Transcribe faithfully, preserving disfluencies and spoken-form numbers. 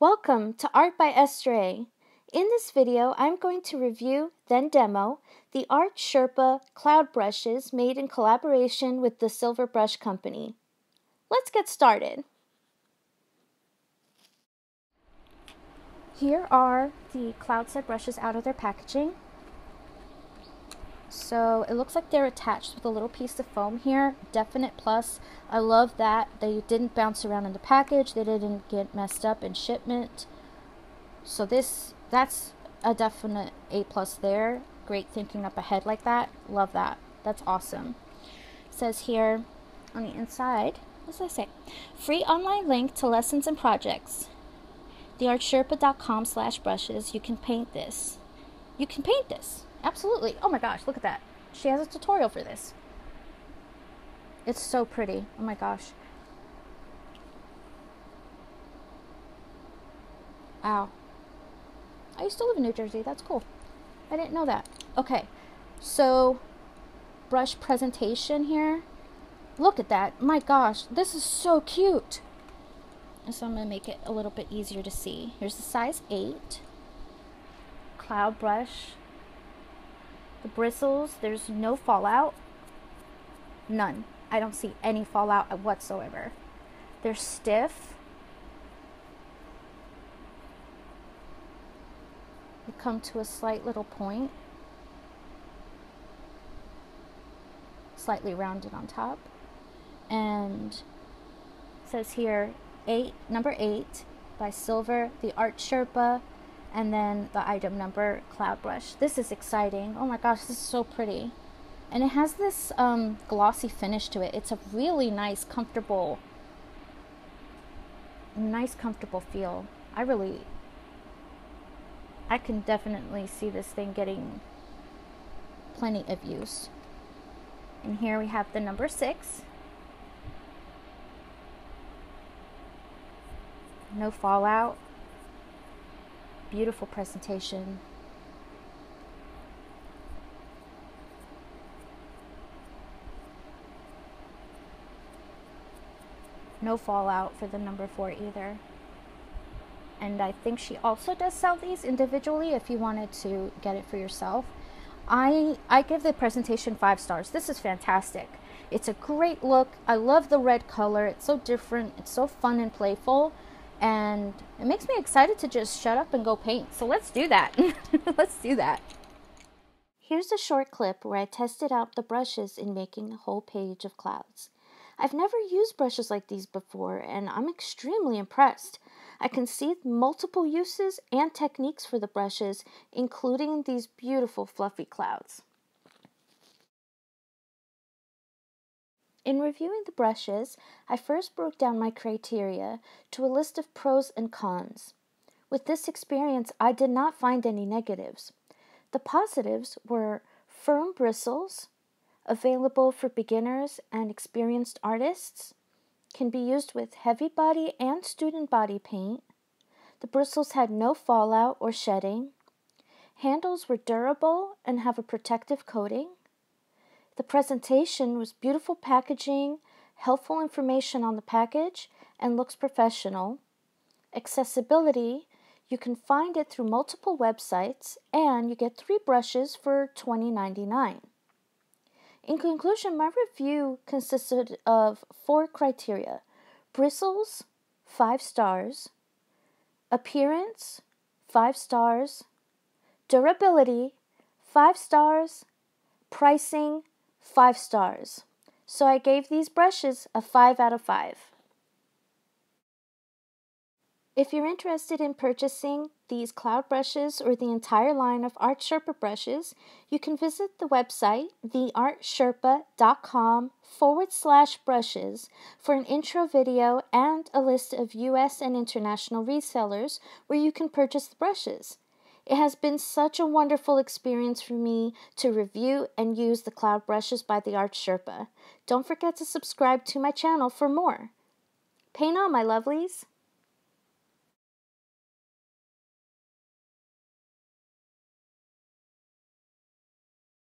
Welcome to Art by Estray. In this video, I'm going to review, then demo, the Art Sherpa Cloud Brushes made in collaboration with the Silver Brush Company. Let's get started. Here are the Cloud Set Brushes out of their packaging. So it looks like they're attached with a little piece of foam here. Definite plus. I love that they didn't bounce around in the package. They didn't get messed up in shipment. So this, that's a definite A plus there. Great thinking up ahead like that. Love that. That's awesome. It says here on the inside, what does I say? Free online link to lessons and projects. the art sherpa dot com slash brushes. You can paint this. You can paint this. Absolutely. Oh my gosh, look at that. She has a tutorial for this. It's so pretty. Oh my gosh. Wow. I used to live in New Jersey. That's cool. I didn't know that. Okay. So, brush presentation here. Look at that. My gosh, this is so cute. And so I'm going to make it a little bit easier to see. Here's the size eight cloud brush. The bristles, there's no fallout. None. I don't see any fallout whatsoever. They're stiff. You come to a slight little point. Slightly rounded on top. And it says here, eight, number eight by Silver, the Art Sherpa. And then the item number, cloud brush. This is exciting. Oh my gosh, this is so pretty. And it has this um, glossy finish to it. It's a really nice, comfortable, nice, comfortable feel. I really, I can definitely see this thing getting plenty of use. And here we have the number six. No fallout. Beautiful presentation. No fallout for the number four either. And I think she also does sell these individually if you wanted to get it for yourself. I, I give the presentation five stars. This is fantastic. It's a great look. I love the red color. It's so different. It's so fun and playful. And it makes me excited to just shut up and go paint. So let's do that. Let's do that. Here's a short clip where I tested out the brushes in making a whole page of clouds. I've never used brushes like these before, and I'm extremely impressed. I can see multiple uses and techniques for the brushes, including these beautiful fluffy clouds. In reviewing the brushes, I first broke down my criteria to a list of pros and cons. With this experience, I did not find any negatives. The positives were firm bristles, available for beginners and experienced artists, can be used with heavy body and student body paint. The bristles had no fallout or shedding. Handles were durable and have a protective coating. The presentation was beautiful packaging, helpful information on the package, and looks professional. Accessibility, you can find it through multiple websites, and you get three brushes for twenty ninety-nine. In conclusion, my review consisted of four criteria. Bristles, five stars. Appearance, five stars. Durability, five stars. Pricing, five stars. So I gave these brushes a five out of five. If you're interested in purchasing these cloud brushes or the entire line of Art Sherpa brushes, you can visit the website the art sherpa dot com forward slash brushes for an intro video and a list of U S and international resellers where you can purchase the brushes. It has been such a wonderful experience for me to review and use the cloud brushes by the Art Sherpa. Don't forget to subscribe to my channel for more. Paint on, my lovelies!